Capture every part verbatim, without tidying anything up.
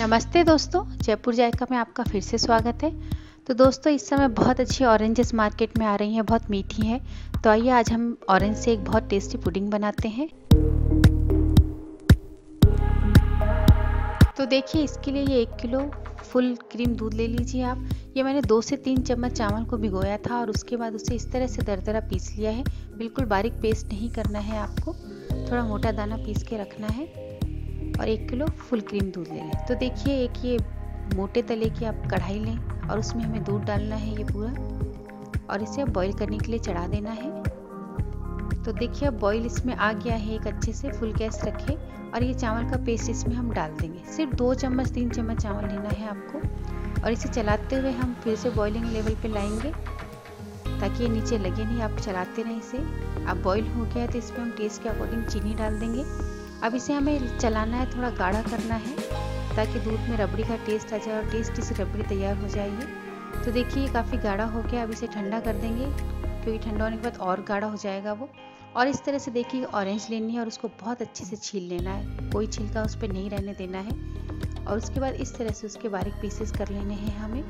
नमस्ते दोस्तों, जयपुर जायका में आपका फिर से स्वागत है। तो दोस्तों, इस समय बहुत अच्छी ऑरेंजेस मार्केट में आ रही हैं, बहुत मीठी हैं। तो आइए आज हम ऑरेंज से एक बहुत टेस्टी पुडिंग बनाते हैं। तो देखिए, इसके लिए ये एक किलो फुल क्रीम दूध ले लीजिए आप। ये मैंने दो से तीन चम्मच चावल को भिगोया था और उसके बाद उसे इस तरह से दरदरा पीस लिया है। बिल्कुल बारीक पेस्ट नहीं करना है आपको, थोड़ा मोटा दाना पीस के रखना है। और एक किलो फुल क्रीम दूध ले लें। तो देखिए, एक ये मोटे तले की आप कढ़ाई लें और उसमें हमें दूध डालना है ये पूरा, और इसे आप बॉईल करने के लिए चढ़ा देना है। तो देखिए, अब बॉईल इसमें आ गया है एक अच्छे से। फुल गैस रखें और ये चावल का पेस्ट इसमें हम डाल देंगे। सिर्फ दो चम्मच तीन चम्मच चावल लेना है आपको, और इसे चलाते हुए हम फिर से बॉइलिंग लेवल पर लाएंगे ताकि ये नीचे लगे नहीं। आप चलाते रहें इसे। अब बॉईल हो गया है तो इसमें हम टेस्ट के अकॉर्डिंग चीनी डाल देंगे। अब इसे हमें चलाना है, थोड़ा गाढ़ा करना है ताकि दूध में रबड़ी का टेस्ट आ जाए और टेस्टी सी रबड़ी तैयार हो जाएगी। तो देखिए, ये काफ़ी गाढ़ा हो गया। अब इसे ठंडा कर देंगे क्योंकि ठंडा होने के बाद और गाढ़ा हो जाएगा वो। और इस तरह से देखिए, ऑरेंज लेनी है और उसको बहुत अच्छे से छील लेना है, कोई छिलका उस पर नहीं रहने देना है। और उसके बाद इस तरह से उसके बारीक पीसेस कर लेने हैं हमें।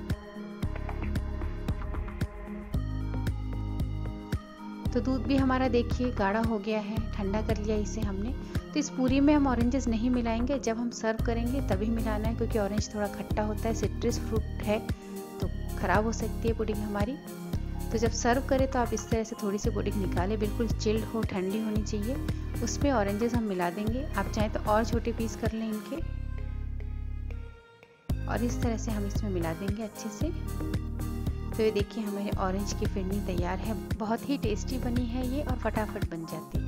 तो दूध भी हमारा देखिए गाढ़ा हो गया है, ठंडा कर लिया इसे हमने। तो इस पूरी में हम ऑरेंजेस नहीं मिलाएंगे, जब हम सर्व करेंगे तभी मिलाना है, क्योंकि ऑरेंज थोड़ा खट्टा होता है, सिट्रस फ्रूट है तो ख़राब हो सकती है पुडिंग हमारी। तो जब सर्व करें तो आप इस तरह से थोड़ी सी पुडिंग निकालें, बिल्कुल चिल्ड हो, ठंडी होनी चाहिए। उसमें ऑरेंजेस हम मिला देंगे। आप चाहें तो और छोटे पीस कर लें इनके, और इस तरह से हम इसमें मिला देंगे अच्छे से। तो ये देखिए, हमारे ऑरेंज की फिरनी तैयार है। बहुत ही टेस्टी बनी है ये और फटाफट बन जाती है।